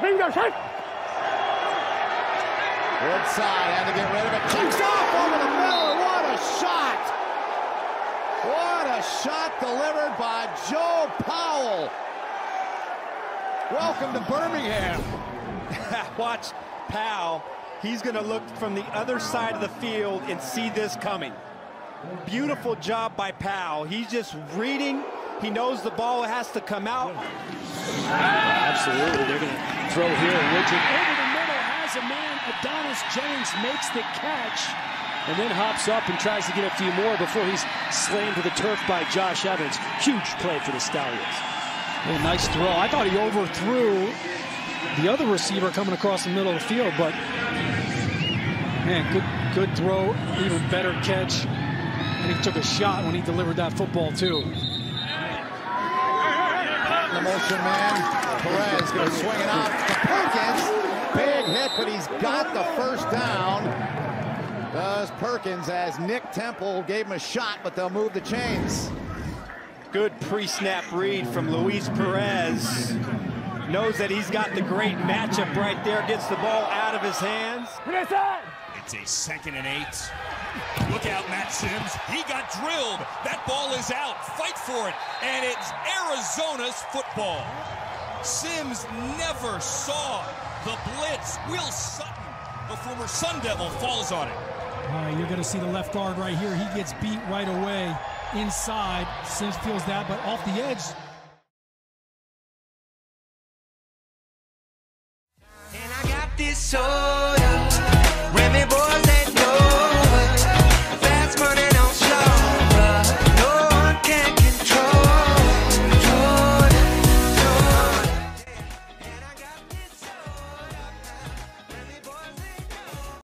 Finger shake. Woodside had to get rid of it. Kicks off over the middle. What a shot. What a shot delivered by Joe Powell. Welcome to Birmingham. Watch Powell. He's going to look from the other side of the field and see this coming. Beautiful job by Powell. He's just reading. He knows the ball has to come out. Absolutely. They're going to throw here. Richard over the middle has a man. Adonis James makes the catch and then hops up and tries to get a few more before he's slammed to the turf by Josh Evans. Huge play for the Stallions. Well, nice throw. I thought he overthrew the other receiver coming across the middle of the field, but man, good throw, even better catch. And he took a shot when he delivered that football too. The motion man, Perez going to swing it out to Perkins. Big hit, but he's got the first down. Does Perkins, as Nick Temple gave him a shot, but they'll move the chains. Good pre-snap read from Luis Perez. Knows that he's got the great matchup right there. Gets the ball out of his hands. It's a 2nd and 8. Look out, Matt Sims. He got drilled. That ball is out. Fight for it. And it's Arizona's football. Sims never saw the blitz. Will Sutton, the former Sun Devil, falls on it. All right, you're going to see the left guard right here. He gets beat right away inside. Sims feels that, but off the edge. And I got this